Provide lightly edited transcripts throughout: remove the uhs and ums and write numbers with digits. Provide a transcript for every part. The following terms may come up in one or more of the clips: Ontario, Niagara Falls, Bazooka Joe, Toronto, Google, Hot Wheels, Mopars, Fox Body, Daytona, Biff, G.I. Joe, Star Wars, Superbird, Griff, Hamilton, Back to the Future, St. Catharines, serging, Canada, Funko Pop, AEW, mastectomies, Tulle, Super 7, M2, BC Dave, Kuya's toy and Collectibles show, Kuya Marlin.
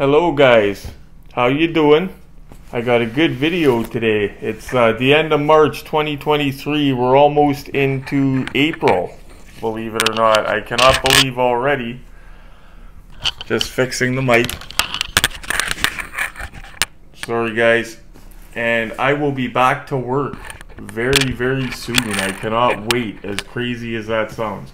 Hello guys, how you doing? I got a good video today. It's the end of March 2023. We're almost into April, believe it or not. I cannot believe already. Just fixing the mic. Sorry guys. And I will be back to work very soon. I cannot wait, as crazy as that sounds.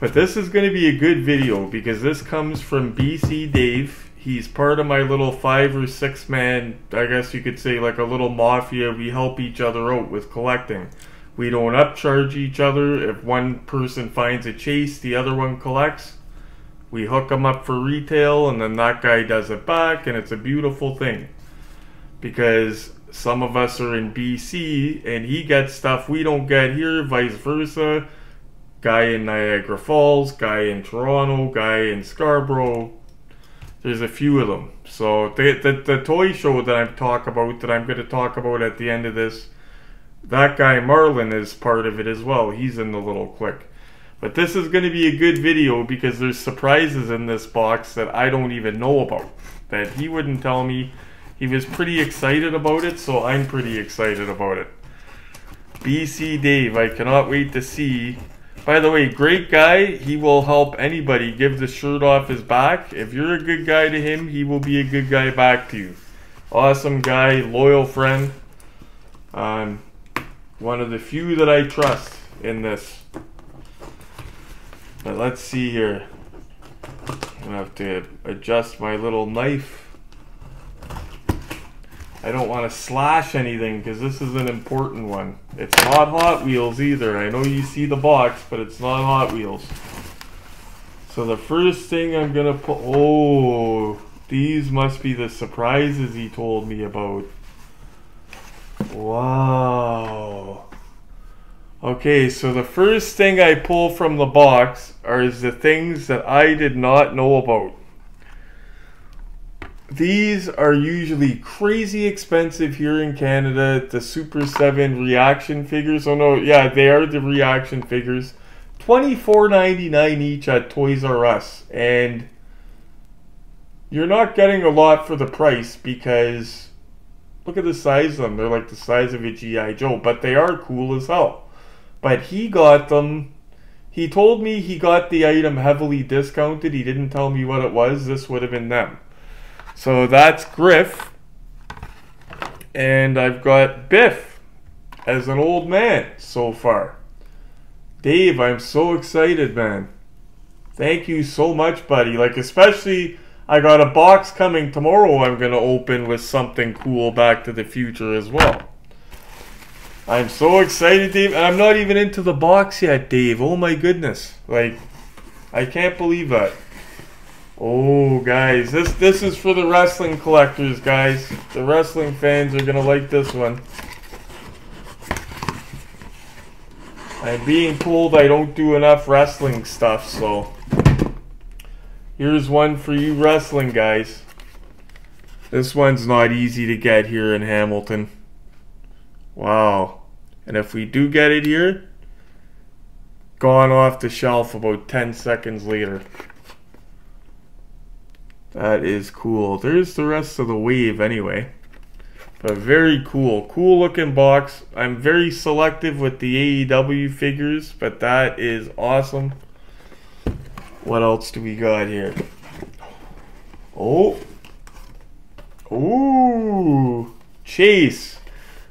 But this is going to be a good video because this comes from BC Dave. He's part of my little 5 or 6 man, I guess you could say, like a little mafia. We help each other out with collecting. We don't upcharge each other. If one person finds a chase, the other one collects. We hook them up for retail and then that guy does it back, and it's a beautiful thing. Because some of us are in BC and he gets stuff we don't get here, vice versa. Guy in Niagara Falls, guy in Toronto, guy in Scarborough. There's a few of them. So the toy show that I'm talking about, that I'm going to talk about at the end of this, that guy Marlin is part of it as well. He's in the little clique. But this is going to be a good video because there's surprises in this box that I don't even know about, that he wouldn't tell me. He was pretty excited about it, so I'm pretty excited about it. BC Dave, I cannot wait to see. By the way, great guy. He will help anybody. Give the shirt off his back. If you're a good guy to him, he will be a good guy back to you. Awesome guy, loyal friend. One of the few that I trust in this. But let's see here. I'm gonna have to adjust my little knife. I don't want to slash anything because this is an important one. It's not Hot Wheels either. I know you see the box, but it's not Hot Wheels. So the first thing I'm going to put... Oh, these must be the surprises he told me about. Wow. Okay, so the first thing I pull from the box are the things that I did not know about. These are usually crazy expensive here in Canada. The Super 7 reaction figures. Oh no, yeah, they are the reaction figures. $24.99 each at Toys R Us. And you're not getting a lot for the price because look at the size of them. They're like the size of a G.I. Joe. But they are cool as hell. But he got them. He told me he got the item heavily discounted. He didn't tell me what it was. This would have been them. So that's Griff, and I've got Biff as an old man so far. Dave, I'm so excited, man. Thank you so much, buddy. Like, especially, I got a box coming tomorrow I'm going to open with something cool Back to the Future as well. I'm so excited, Dave. And I'm not even into the box yet, Dave. Oh, my goodness. Like, I can't believe that. Oh, guys, this is for the wrestling collectors, guys. The wrestling fans are going to like this one. I'm being told I don't do enough wrestling stuff, so... Here's one for you wrestling guys. This one's not easy to get here in Hamilton. Wow. And if we do get it here... Gone off the shelf about 10 seconds later. That is cool. There's the rest of the wave anyway. But very cool. Cool looking box. I'm very selective with the AEW figures, but that is awesome. What else do we got here? Oh. Ooh. Chase.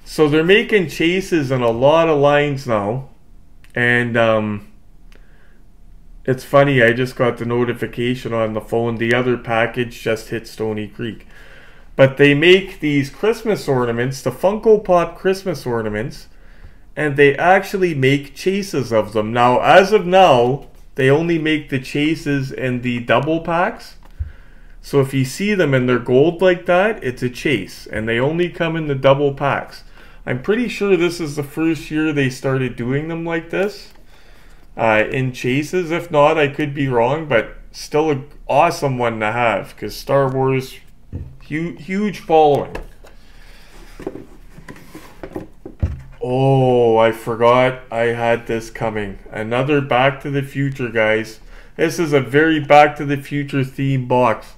So they're making chases in a lot of lines now. And, it's funny, I just got the notification on the phone. The other package just hit Stony Creek. But they make these Christmas ornaments, the Funko Pop Christmas ornaments, and they actually make chases of them. Now, as of now, they only make the chases in the double packs. So if you see them and they're gold like that, it's a chase. And they only come in the double packs. I'm pretty sure this is the first year they started doing them like this. In chases, if not, I could be wrong, but still an awesome one to have because Star Wars, huge following. Oh, I forgot I had this coming. Another Back to the Future, guys. This is a very Back to the Future themed box.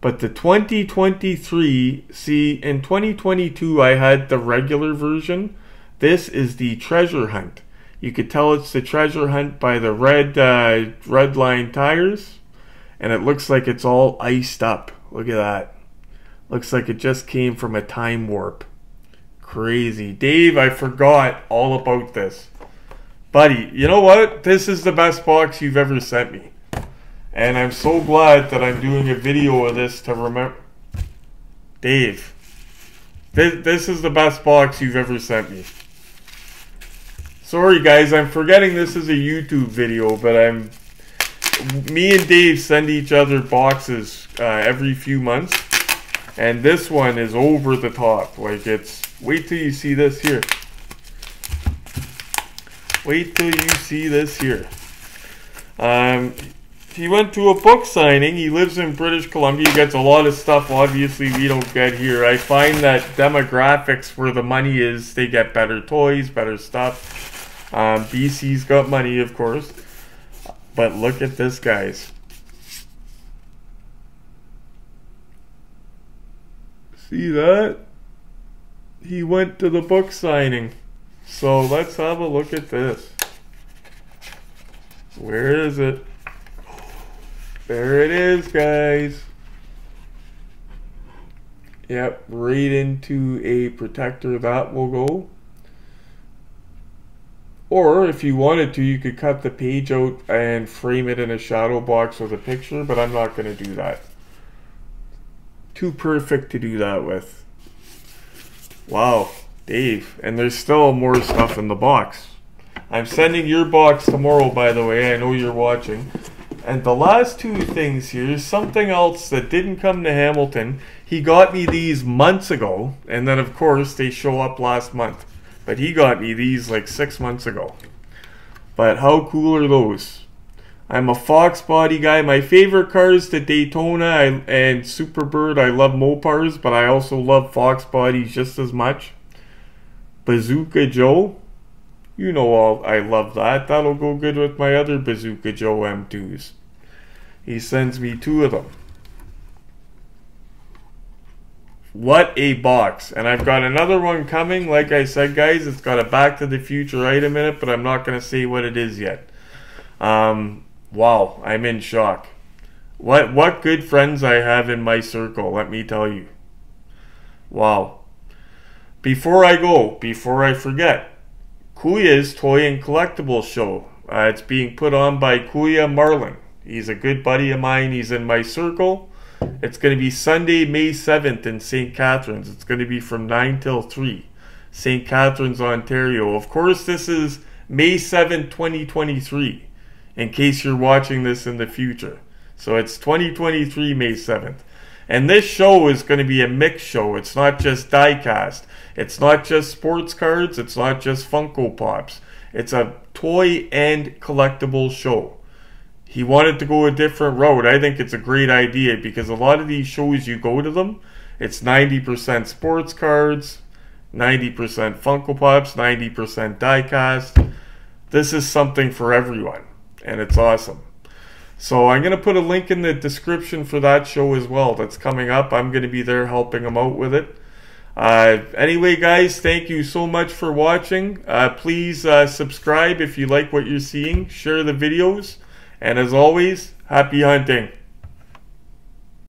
But the 2023, see, in 2022 I had the regular version. This is the treasure hunt. You could tell it's the treasure hunt by the red line tires. And it looks like it's all iced up. Look at that. Looks like it just came from a time warp. Crazy. Dave, I forgot all about this. Buddy, you know what? This is the best box you've ever sent me. And I'm so glad that I'm doing a video of this to remember. Dave, this is the best box you've ever sent me. Sorry guys, I'm forgetting this is a YouTube video, but I'm... Me and Dave send each other boxes every few months. And this one is over the top. Like it's... Wait till you see this here. Wait till you see this here. He went to a book signing. He lives in British Columbia. He gets a lot of stuff, obviously, we don't get here. I find that demographics where the money is, they get better toys, better stuff. BC's got money, of course. But look at this, guys. See that? He went to the book signing. So let's have a look at this. Where is it? There it is, guys. Yep, right into a protector that will go. Or if you wanted to, you could cut the page out and frame it in a shadow box with a picture, but I'm not going to do that. Too perfect to do that with. Wow, Dave. And there's still more stuff in the box. I'm sending your box tomorrow, by the way. I know you're watching. And the last two things here is something else that didn't come to Hamilton. He got me these months ago, and then of course they show up last month. But he got me these like 6 months ago. But how cool are those? I'm a Fox Body guy. My favorite cars, the Daytona and Superbird. I love Mopars, but I also love Fox Body just as much. Bazooka Joe. You know, I love that. That'll go good with my other Bazooka Joe M2s. He sends me two of them. What a box. And I've got another one coming. Like I said, guys, it's got a Back to the Future item in it, but I'm not going to say what it is yet. Wow, I'm in shock. What good friends I have in my circle, let me tell you. Wow. Before I go, before I forget, Kuya's Toy and Collectibles show. It's being put on by Kuya Marlin. He's a good buddy of mine. He's in my circle. It's going to be Sunday, May 7th in St. Catharines. It's going to be from 9 till 3. St. Catharines, Ontario. Of course, this is May 7th, 2023. In case you're watching this in the future. So it's 2023, May 7th. And this show is going to be a mixed show. It's not just diecast. It's not just sports cards. It's not just Funko Pops. It's a toy and collectible show. He wanted to go a different route. I think it's a great idea because a lot of these shows, you go to them, it's 90% sports cards, 90% Funko Pops, 90% diecast. This is something for everyone, and it's awesome. So I'm going to put a link in the description for that show as well. That's coming up. I'm going to be there helping him out with it. Anyway, guys, thank you so much for watching. Please subscribe if you like what you're seeing. Share the videos. And as always, happy hunting.